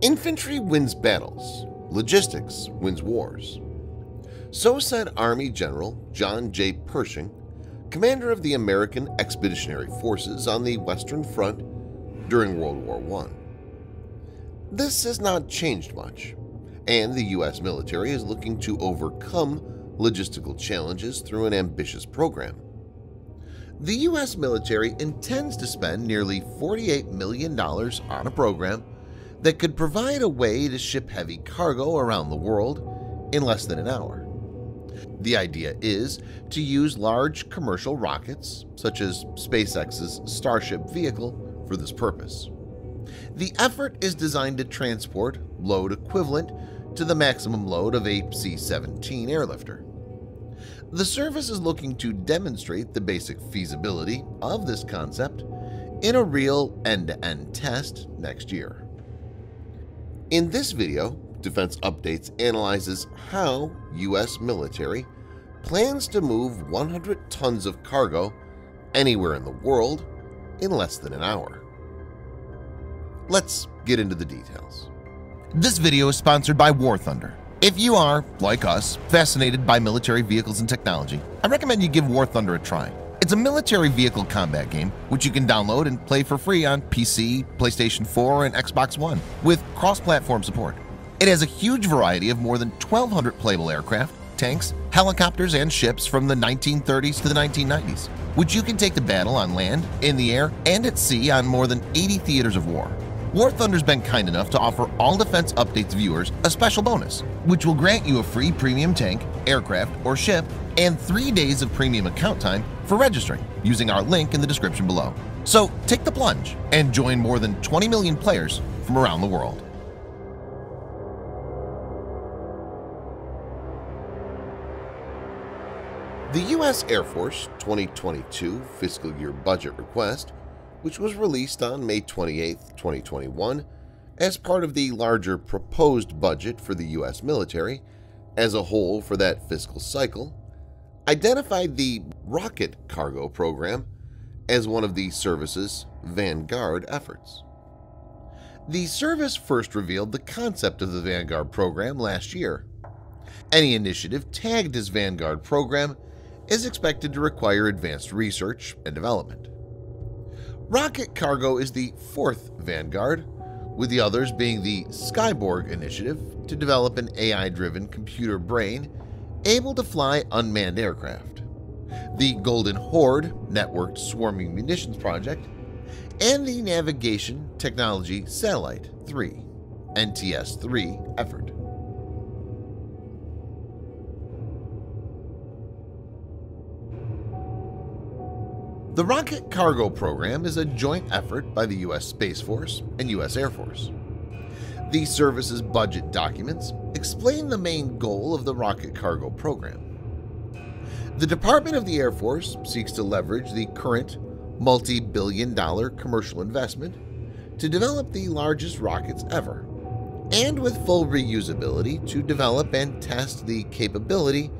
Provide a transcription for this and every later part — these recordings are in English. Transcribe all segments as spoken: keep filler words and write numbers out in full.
Infantry wins battles, logistics wins wars. So said Army General John J. Pershing, commander of the American Expeditionary Forces on the Western Front during World War One. This has not changed much, and the U S military is looking to overcome logistical challenges through an ambitious program. The U S military intends to spend nearly forty-eight million dollars on a program that could provide a way to ship heavy cargo around the world in less than an hour. The idea is to use large commercial rockets, such as SpaceX's Starship vehicle, for this purpose. The effort is designed to transport load equivalent to the maximum load of a C seventeen airlifter. The service is looking to demonstrate the basic feasibility of this concept in a real end-to-end test next year. In this video, Defense Updates analyzes how U S military plans to move one hundred tons of cargo anywhere in the world in less than an hour. Let's get into the details. This video is sponsored by War Thunder. If you are, like us, fascinated by military vehicles and technology, I recommend you give War Thunder a try. It's a military vehicle combat game which you can download and play for free on P C, PlayStation four, and Xbox One with cross-platform support. It has a huge variety of more than twelve hundred playable aircraft, tanks, helicopters, and ships from the nineteen thirties to the nineteen nineties, which you can take to battle on land, in the air, and at sea on more than eighty theaters of war. War Thunder's been kind enough to offer all Defense Updates viewers a special bonus, which will grant you a free premium tank, aircraft, or ship, and three days of premium account time for registering using our link in the description below. So take the plunge and join more than twenty million players from around the world. The U S Air Force twenty twenty-two fiscal year budget request, which was released on May twenty-eighth, twenty twenty-one, as part of the larger proposed budget for the U S military as a whole for that fiscal cycle, identified the Rocket Cargo program as one of the service's vanguard efforts. The service first revealed the concept of the Vanguard program last year. Any initiative tagged as Vanguard program is expected to require advanced research and development. Rocket Cargo is the fourth Vanguard, with the others being the Skyborg initiative to develop an A I-driven computer brain able to fly unmanned aircraft, the Golden Horde networked swarming munitions project, and the Navigation Technology Satellite three N T S three effort. The Rocket Cargo program is a joint effort by the U S Space Force and U S Air Force. The service's budget documents explain the main goal of the Rocket Cargo program. The Department of the Air Force seeks to leverage the current multi-billion dollar commercial investment to develop the largest rockets ever, and with full reusability to develop and test the capability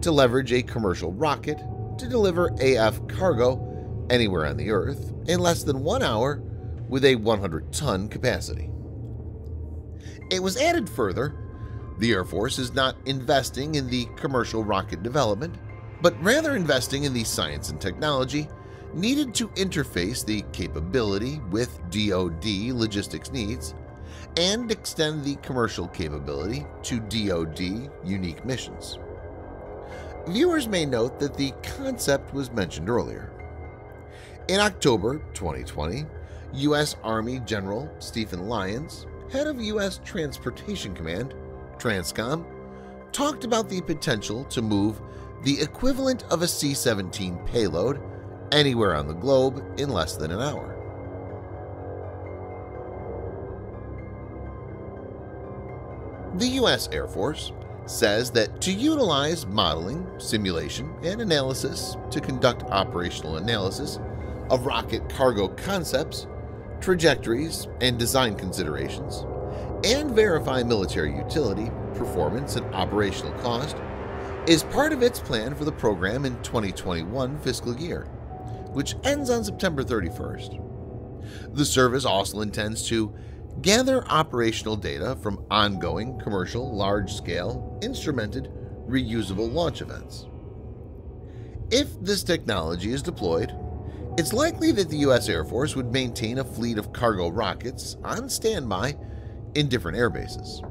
to leverage a commercial rocket to deliver A F cargo anywhere on the Earth in less than one hour with a one hundred ton capacity. It was added further, the Air Force is not investing in the commercial rocket development, but rather investing in the science and technology needed to interface the capability with D O D logistics needs and extend the commercial capability to D O D unique missions. Viewers may note that the concept was mentioned earlier. In October twenty twenty, U S Army General Stephen Lyons, head of U S Transportation Command, Transcom, talked about the potential to move the equivalent of a C seventeen payload anywhere on the globe in less than an hour. The U S Air Force says that to utilize modeling, simulation, and analysis to conduct operational analysis of rocket cargo concepts, trajectories, and design considerations, and verify military utility, performance, and operational cost is part of its plan for the program in twenty twenty-one fiscal year, which ends on September thirty-first. The service also intends to gather operational data from ongoing commercial, large-scale, instrumented, reusable launch events. If this technology is deployed, it's likely that the U S Air Force would maintain a fleet of cargo rockets on standby in different air bases.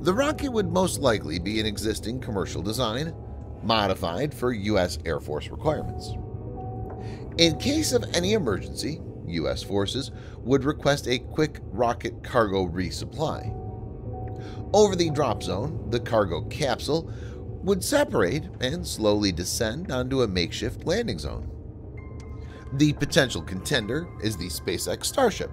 The rocket would most likely be an existing commercial design, modified for U S Air Force requirements. In case of any emergency, U S forces would request a quick rocket cargo resupply. Over the drop zone, the cargo capsule would separate and slowly descend onto a makeshift landing zone. The potential contender is the SpaceX Starship,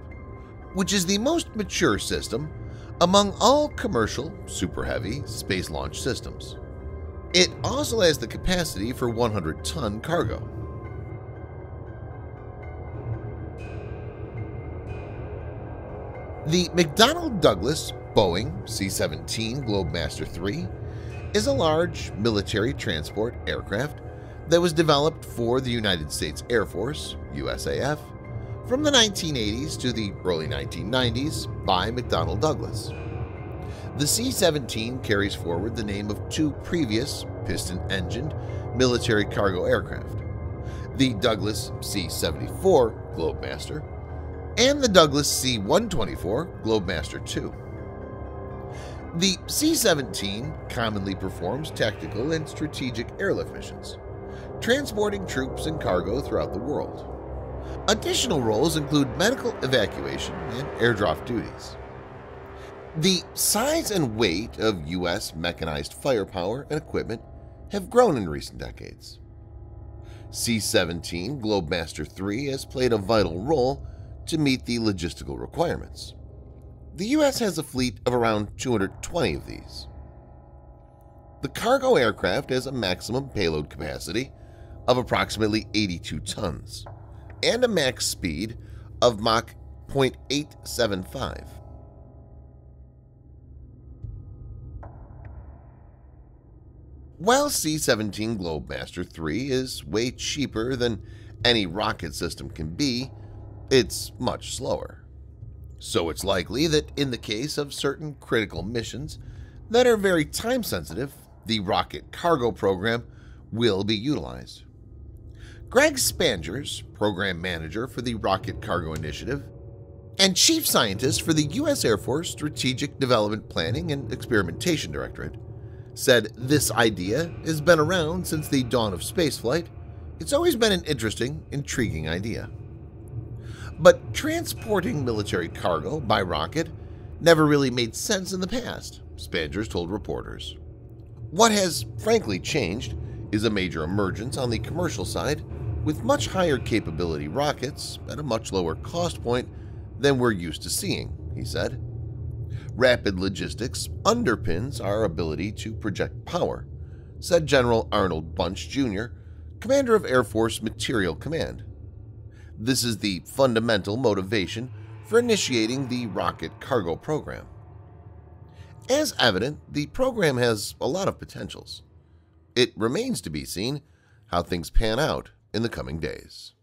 which is the most mature system among all commercial, Super Heavy space launch systems. It also has the capacity for one hundred ton cargo. The McDonnell Douglas Boeing C seventeen Globemaster three is a large military transport aircraft that was developed for the United States Air Force U S A F from the nineteen eighties to the early nineteen nineties by McDonnell Douglas. The C seventeen carries forward the name of two previous piston-engined military cargo aircraft, the Douglas C seventy-four Globemaster and the Douglas C one twenty-four Globemaster two. The C seventeen commonly performs tactical and strategic airlift missions, transporting troops and cargo throughout the world. Additional roles include medical evacuation and airdrop duties. The size and weight of U S mechanized firepower and equipment have grown in recent decades. C seventeen Globemaster three has played a vital role to meet the logistical requirements. The U S has a fleet of around two hundred twenty of these. The cargo aircraft has a maximum payload capacity of approximately eighty-two tons and a max speed of Mach zero point eight seven five. While C seventeen Globemaster three is way cheaper than any rocket system can be, it's much slower. So it's likely that in the case of certain critical missions that are very time-sensitive, the rocket cargo program will be utilized. Greg Spangers, program manager for the Rocket Cargo Initiative and chief scientist for the U S Air Force Strategic Development Planning and Experimentation Directorate, said this idea has been around since the dawn of spaceflight. It's always been an interesting, intriguing idea. But transporting military cargo by rocket never really made sense in the past, Spangers told reporters. What has frankly changed is a major emergence on the commercial side with much higher capability rockets at a much lower cost point than we're used to seeing, he said. Rapid logistics underpins our ability to project power, said General Arnold Bunch Junior, commander of Air Force Materiel Command. This is the fundamental motivation for initiating the rocket cargo program. As evident, the program has a lot of potentials. It remains to be seen how things pan out in the coming days.